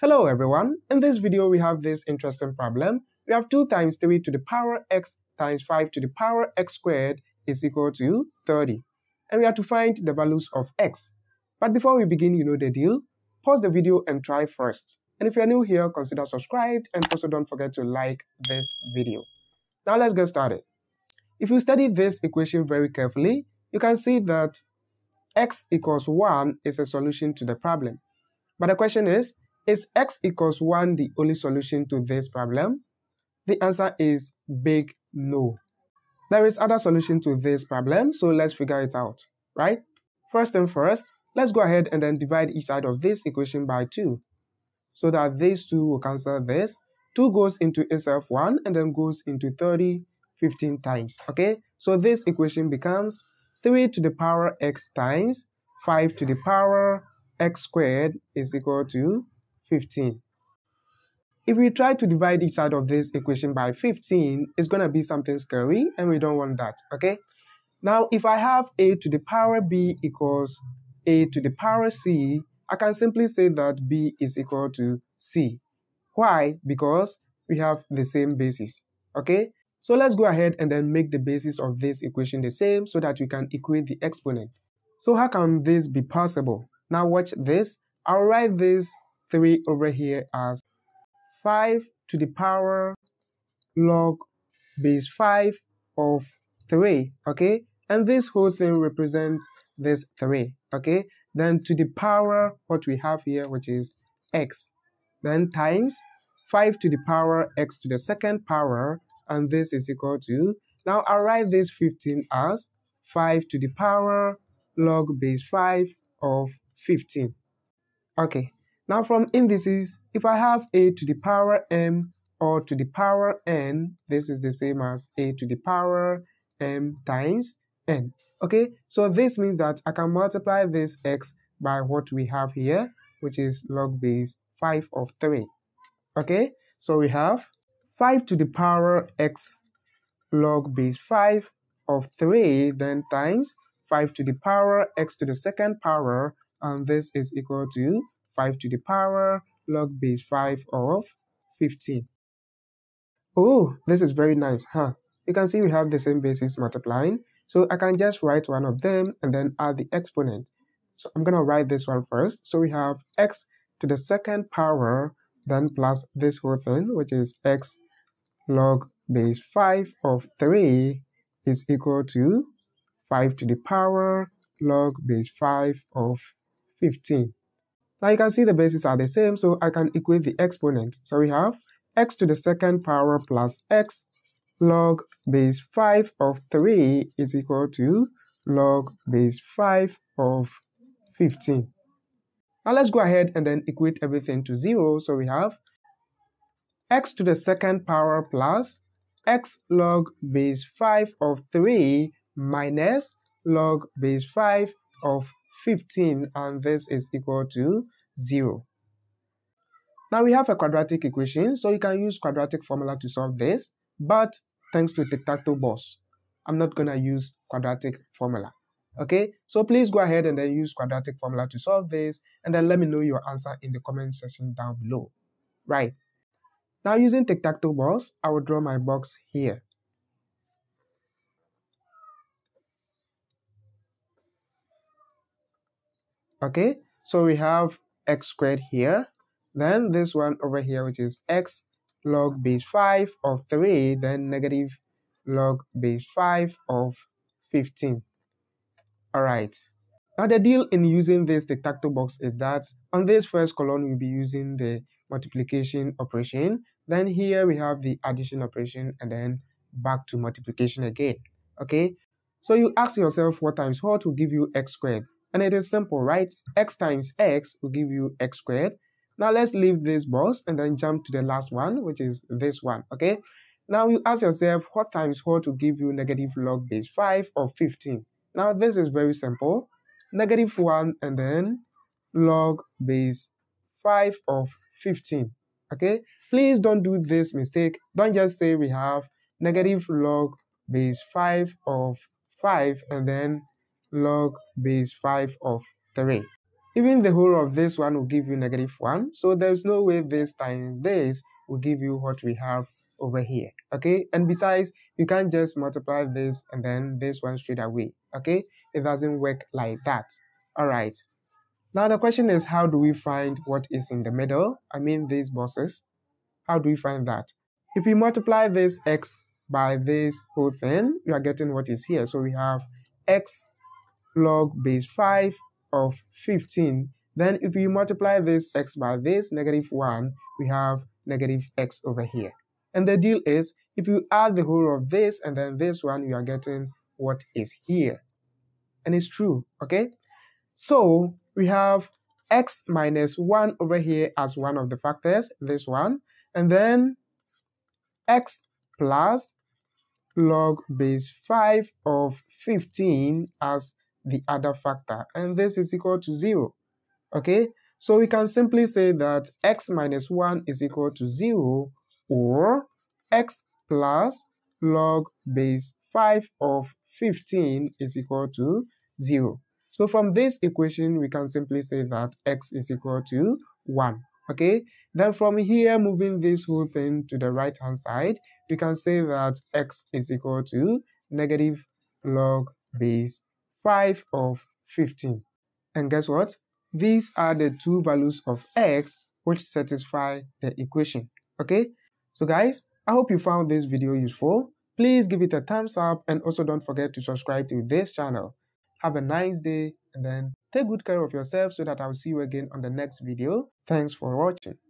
Hello everyone, in this video we have this interesting problem. We have 2 times 3 to the power x times 5 to the power x squared is equal to 30. And we have to find the values of x. But before we begin, you know the deal, pause the video and try first. And if you're new here, consider subscribed and also don't forget to like this video. Now let's get started. If you study this equation very carefully, you can see that x equals 1 is a solution to the problem. But the question is x equals 1 the only solution to this problem? The answer is big no. There is other solution to this problem, so let's figure it out, right? First and first, let's go ahead and then divide each side of this equation by 2, so that these 2 will cancel this. 2 goes into itself 1 and then goes into 30 15 times, okay? So this equation becomes 3 to the power x times 5 to the power x squared is equal to 15. If we try to divide each side of this equation by 15, it's going to be something scary and we don't want that, okay? Now, if I have a to the power b equals a to the power c, I can simply say that b is equal to c. Why? Because we have the same basis, okay? So let's go ahead and then make the basis of this equation the same so that we can equate the exponent. So how can this be possible? Now watch this. I'll write this 3 over here as 5 to the power log base 5 of 3, okay? And this whole thing represents this 3, okay? Then to the power, what we have here, which is x. Then times 5 to the power x to the second power, and this is equal to, now I'll write this 15 as 5 to the power log base 5 of 15, okay? Now from indices, if I have a to the power m or to the power n, this is the same as a to the power m times n, okay? So this means that I can multiply this x by what we have here, which is log base 5 of 3, okay? So we have 5 to the power x log base 5 of 3, then times 5 to the power x to the second power, and this is equal to 5 to the power log base 5 of 15. Oh, this is very nice, huh? You can see we have the same basis multiplying, so I can just write one of them and then add the exponent. So I'm going to write this one first. So we have x to the second power, then plus this whole thing, which is x log base 5 of 3 is equal to 5 to the power log base 5 of 15. Now you can see the bases are the same, so I can equate the exponent. So we have x to the second power plus x log base 5 of 3 is equal to log base 5 of 15. Now let's go ahead and then equate everything to 0. So we have x to the second power plus x log base 5 of 3 minus log base 5 of 15, and this is equal to 0. Now we have a quadratic equation, so you can use quadratic formula to solve this, but thanks to tic-tac-toe boss, I'm not gonna use quadratic formula, okay? So please go ahead and then use quadratic formula to solve this, and then let me know your answer in the comment section down below, right? Now using tic-tac-toe box, I will draw my box here. Okay, so we have x squared here, then this one over here, which is x log base 5 of 3, then negative log base 5 of 15. Alright, now the deal in using this tic-tac-toe box is that on this first column, we'll be using the multiplication operation, then here we have the addition operation, and then back to multiplication again, okay? So you ask yourself what times what will give you x squared. And it is simple, right? X times x will give you x squared. Now let's leave this box and then jump to the last one, which is this one, okay? Now you ask yourself what times what will give you negative log base 5 of 15. Now this is very simple. Negative 1 and then log base 5 of 15, okay? Please don't do this mistake. Don't just say we have negative log base 5 of 5 and then log base 5 of 3. Even the whole of this one will give you -1. So there's no way this times this will give you what we have over here. Okay. And besides, you can't just multiply this and then this one straight away. Okay. It doesn't work like that. All right. Now the question is, how do we find what is in the middle? I mean these boxes. How do we find that? If we multiply this x by this whole thing, you are getting what is here. So we have x log base 5 of 15. Then if you multiply this x by this -1, we have negative x over here. And the deal is, if you add the whole of this and then this one, you are getting what is here. And it's true, okay? So we have x minus 1 over here as one of the factors, this one. And then x plus log base 5 of 15 as the other factor. And this is equal to 0. Okay? So we can simply say that x minus 1 is equal to 0, or x plus log base 5 of 15 is equal to 0. So from this equation, we can simply say that x is equal to 1. Okay? Then from here, moving this whole thing to the right-hand side, we can say that x is equal to negative log base 5 of 15. And guess what? These are the two values of x which satisfy the equation. Okay? So guys, I hope you found this video useful. Please give it a thumbs up, and also don't forget to subscribe to this channel. Have a nice day, and then take good care of yourself so that I'll see you again on the next video. Thanks for watching.